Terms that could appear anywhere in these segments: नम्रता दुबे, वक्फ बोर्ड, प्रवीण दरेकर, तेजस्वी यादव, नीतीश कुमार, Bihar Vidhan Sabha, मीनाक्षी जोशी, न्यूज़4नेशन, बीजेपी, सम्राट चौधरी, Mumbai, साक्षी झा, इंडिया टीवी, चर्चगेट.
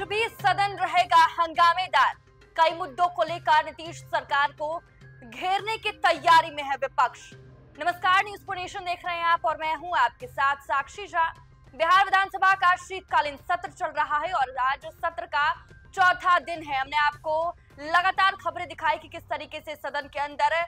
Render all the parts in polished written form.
आज भी सदन रहेगा हंगामेदार। कई मुद्दों को लेकर नीतीश सरकार को घेरने की तैयारी में है विपक्ष। नमस्कार, न्यूज़4नेशन देख रहे हैं आप और मैं हूं आपके साथ साक्षी झा। बिहार विधानसभा का शीतकालीन सत्र चल रहा है और आज सत्र का चौथा दिन है। हमने आपको लगातार खबरें दिखाई कि किस तरीके से सदन के अंदर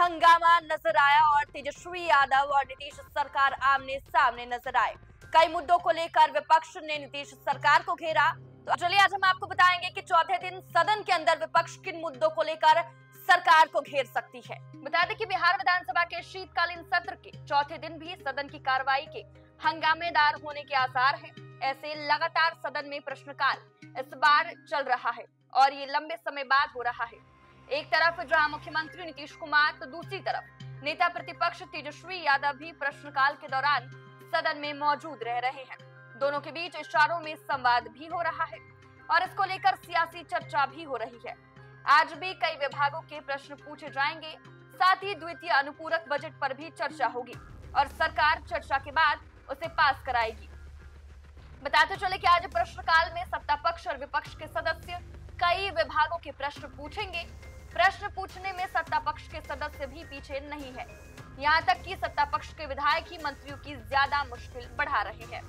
हंगामा नजर आया और तेजस्वी यादव और नीतीश सरकार आमने सामने नजर आए। कई मुद्दों को लेकर विपक्ष ने नीतीश सरकार को घेरा। तो चलिए आज हम आपको बताएंगे कि चौथे दिन सदन के अंदर विपक्ष किन मुद्दों को लेकर सरकार को घेर सकती है। बता दें कि बिहार विधानसभा के शीतकालीन सत्र के चौथे दिन भी सदन की कार्रवाई के हंगामेदार होने के आसार हैं। ऐसे लगातार सदन में प्रश्नकाल इस बार चल रहा है और ये लंबे समय बाद हो रहा है। एक तरफ जहां मुख्यमंत्री नीतीश कुमार तो दूसरी तरफ नेता प्रतिपक्ष तेजस्वी यादव भी प्रश्नकाल के दौरान सदन में मौजूद रह रहे हैं। दोनों के बीच इशारों में संवाद भी हो रहा है और इसको लेकर सियासी चर्चा भी हो रही है। आज भी कई विभागों के प्रश्न पूछे जाएंगे, साथ ही द्वितीय अनुपूरक बजट पर भी चर्चा होगी और सरकार चर्चा के बाद उसे पास कराएगी। बताते चले कि आज प्रश्नकाल में सत्ता पक्ष और विपक्ष के सदस्य कई विभागों के प्रश्न पूछेंगे। प्रश्न पूछने में सत्ता पक्ष के सदस्य भी पीछे नहीं है। यहाँ तक कि सत्ता पक्ष के विधायक ही मंत्रियों की ज्यादा मुश्किल बढ़ा रहे हैं।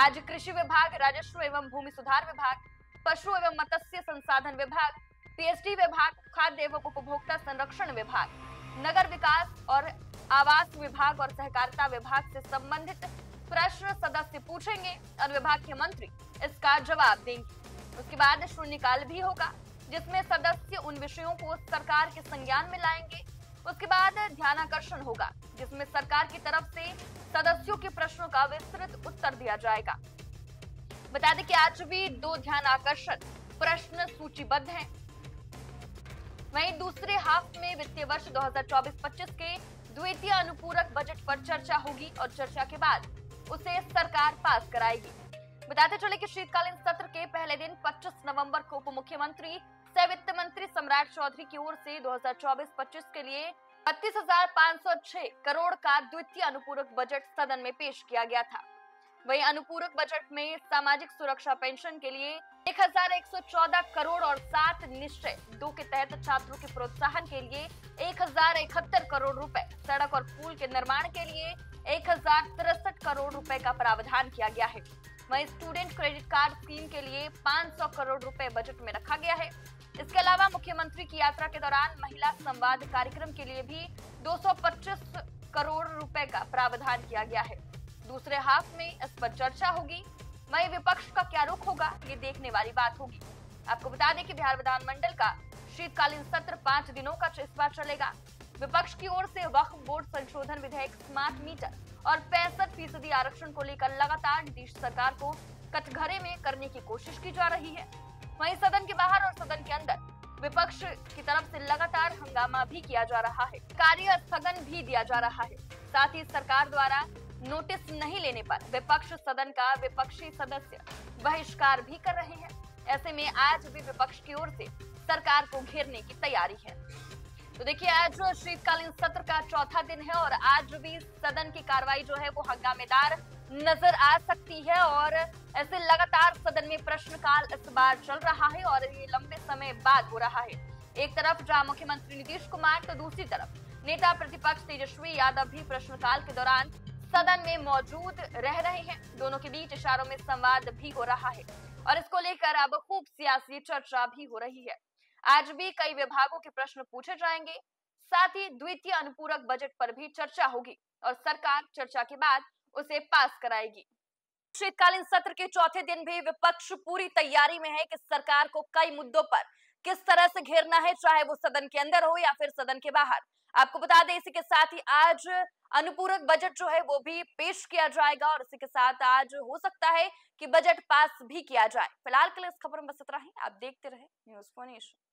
आज कृषि विभाग, राजस्व एवं भूमि सुधार विभाग, पशु एवं मत्स्य संसाधन विभाग, पीएसडी विभाग, खाद्य एवं उपभोक्ता संरक्षण विभाग, नगर विकास और आवास विभाग और सहकारिता विभाग से संबंधित प्रश्न सदस्य पूछेंगे और विभाग के मंत्री इसका जवाब देंगे। उसके बाद शून्यकाल भी होगा जिसमें सदस्य उन विषयों को सरकार के संज्ञान में लाएंगे। उसके बाद ध्यानाकर्षण होगा जिसमें सरकार की तरफ से सदस्यों के प्रश्नों का विस्तृत उत्तर दिया जाएगा। बता दें कि आज भी दो ध्यानाकर्षण प्रश्न सूचीबद्ध हैं। वहीं दूसरे हाफ में वित्तीय वर्ष 2024-25 के द्वितीय अनुपूरक बजट पर चर्चा होगी और चर्चा के बाद उसे सरकार पास कराएगी। बताते चले कि शीतकालीन सत्र के पहले दिन 25 नवंबर को उप मुख्यमंत्री सह वित्त मंत्री सम्राट चौधरी की ओर से 2024-25 के लिए 32,506 करोड़ का द्वितीय अनुपूरक बजट सदन में पेश किया गया था। वहीं अनुपूरक बजट में सामाजिक सुरक्षा पेंशन के लिए 1,114 करोड़ और 7 निश्चय 2 के तहत छात्रों के प्रोत्साहन के लिए 1,071 करोड़ रुपए, सड़क और पुल के निर्माण के लिए 1,063 करोड़ रुपए का प्रावधान किया गया है। वहीं स्टूडेंट क्रेडिट कार्ड स्कीम के लिए 500 करोड़ रुपए बजट में रखा गया है। इसके अलावा मुख्यमंत्री की यात्रा के दौरान महिला संवाद कार्यक्रम के लिए भी 225 करोड़ रुपए का प्रावधान किया गया है। दूसरे हाफ में इस पर चर्चा होगी। वहीं विपक्ष का क्या रुख होगा ये देखने वाली बात होगी। आपको बता दें कि बिहार विधानमंडल का शीतकालीन सत्र 5 दिनों का इस बार चलेगा। विपक्ष की ओर से वक्फ बोर्ड संशोधन विधेयक, स्मार्ट मीटर और 65% आरक्षण को लेकर लगातार नीतीश सरकार को कटघरे में करने की कोशिश की जा रही है। वहीं सदन के बाहर और सदन के अंदर विपक्ष की तरफ से लगातार हंगामा भी किया जा रहा है, कार्य स्थगन भी दिया जा रहा है। साथ ही सरकार द्वारा नोटिस नहीं लेने पर विपक्ष सदन का विपक्षी सदस्य बहिष्कार भी कर रहे हैं। ऐसे में आज भी विपक्ष की ओर से सरकार को घेरने की तैयारी है। तो देखिए, आज शीतकालीन सत्र का चौथा दिन है और आज भी सदन की कार्रवाई जो है वो हंगामेदार नजर आ सकती है और ऐसे लगातार सदन में प्रश्नकाल इस बार चल रहा है और ये लंबे समय बाद हो रहा है। एक तरफ जहां मुख्यमंत्री नीतीश कुमार तो दूसरी तरफ नेता प्रतिपक्ष तेजस्वी यादव भी प्रश्नकाल के दौरान सदन में मौजूद रह रहे हैं। दोनों के बीच इशारों में संवाद भी हो रहा है और इसको लेकर अब खूब सियासी चर्चा भी हो रही है। आज भी कई विभागों के प्रश्न पूछे जाएंगे, साथ ही द्वितीय अनुपूरक बजट पर भी चर्चा होगी और सरकार चर्चा के बाद उसे पास कराएगी। शीतकालीन सत्र के चौथे दिन भी विपक्ष पूरी तैयारी में है कि सरकार को कई मुद्दों पर किस तरह से घेरना है, चाहे वो सदन के अंदर हो या फिर सदन के बाहर। आपको बता दें इसी के साथ ही आज अनुपूरक बजट जो है वो भी पेश किया जाएगा और इसी के साथ आज हो सकता है कि बजट पास भी किया जाए। फिलहाल के लिए इस खबर में बस इतना ही। आप देखते रहे न्यूज़4नेशन।